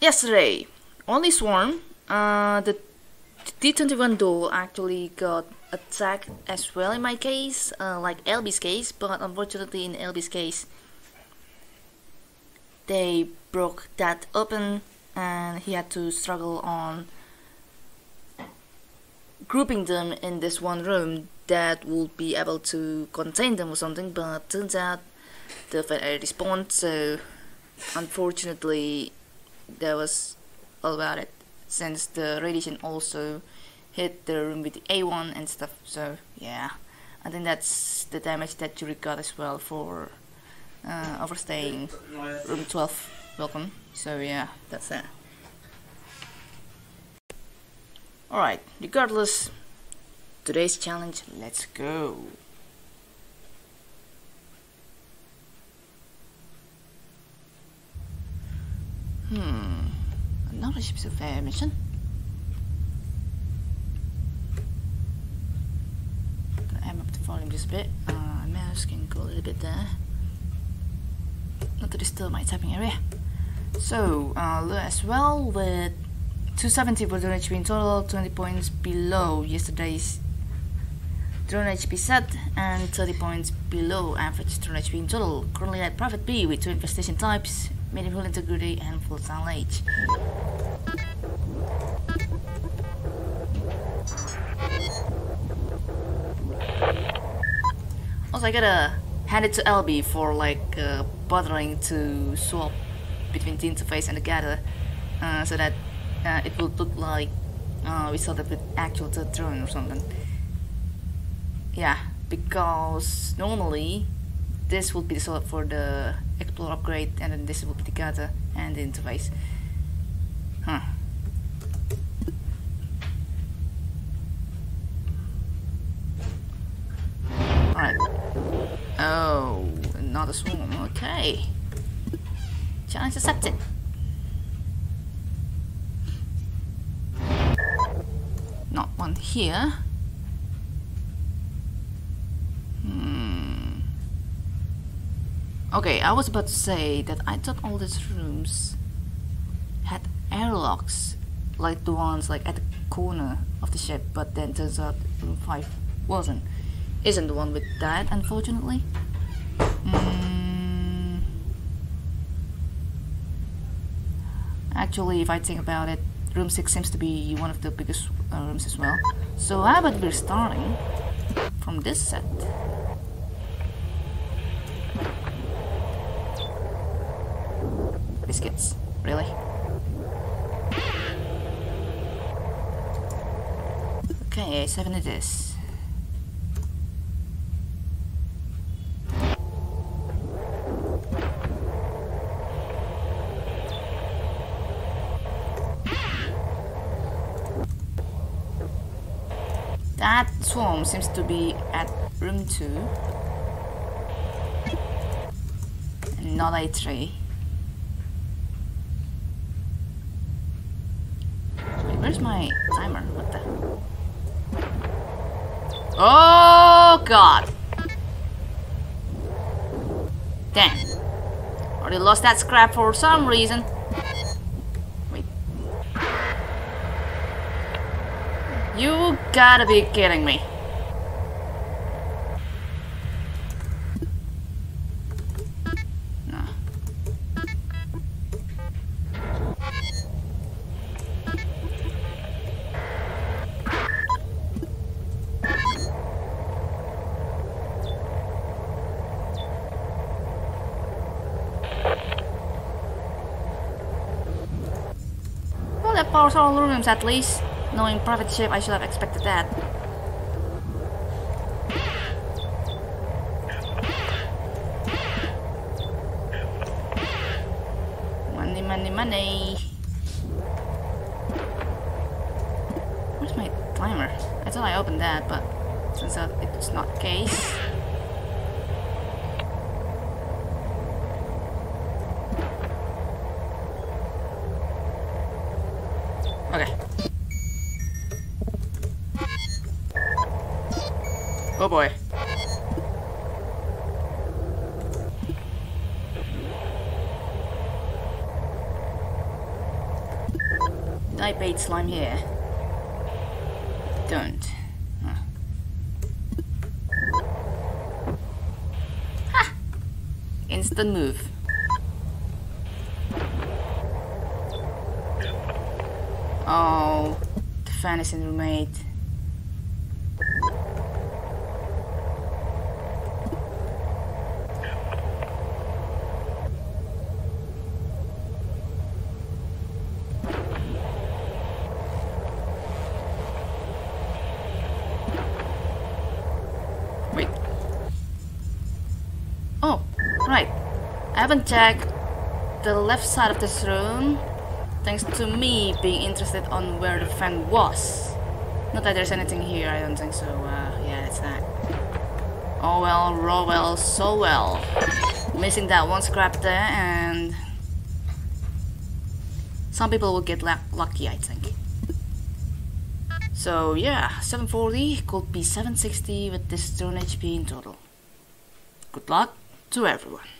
yesterday, on this one, the D21 Duel actually got attacked as well in my case, like LB's case, but unfortunately in LB's case they broke that open and he had to struggle on grouping them in this one room that would be able to contain them or something, but turns out the fan area respawned, so unfortunately that was all about it, since the radiation also hit the room with the A1 and stuff. So yeah, I think that's the damage that Yuri got as well for overstaying room 12 welcome. So yeah, that's that. Alright, regardless, today's challenge, let's go. Another ship surveyor mission? Gonna amp up the volume just a bit. Mouse can go a little bit there. Not to disturb my tapping area. So, as well with 270 for drone HP in total, 20 points below yesterday's drone HP set, and 30 points below average drone HP in total. Currently at Private B with 2 infestation types, medieval integrity, and full sound age. Also, I gotta hand it to LB for like bothering to swap between the interface and the gather, so that it would look like we started with actual third drone or something. Yeah, because normally this would be the sort for the Explorer upgrade, and then this would be the gather and the interface. Alright. Oh, another swarm. Okay. Challenge accepted. Not one here. Okay, I was about to say that I thought all these rooms had airlocks, like the ones like at the corner of the ship, but then turns out room 5 isn't the one with that, unfortunately. Actually, if I think about it, Room 6 seems to be one of the biggest rooms as well. So how about we're starting from this set? Biscuits, really? Okay, A7 it is. That swarm seems to be at room 2 and not A3. Wait, where's my timer? What the? Oh god! Damn. Already lost that scrap for some reason. You gotta be kidding me. No. Well, that powers all the rooms at least. Knowing private ship, I should have expected that. Money, money, money. Where's my timer? I thought I opened that, but turns out it's not the case. Oh boy. I bait slime here? Don't. Huh. Ha! Instant move. Oh, the fan isn't remade. Wait. Oh, right. I haven't checked the left side of this room. Thanks to me being interested on where the fan was. Not that there's anything here, I don't think so. Yeah, it's that. Oh well, raw well, so well. Missing that one scrap there, and some people will get lucky, I think. So yeah, 740 could be 760 with this drone HP in total. Good luck to everyone.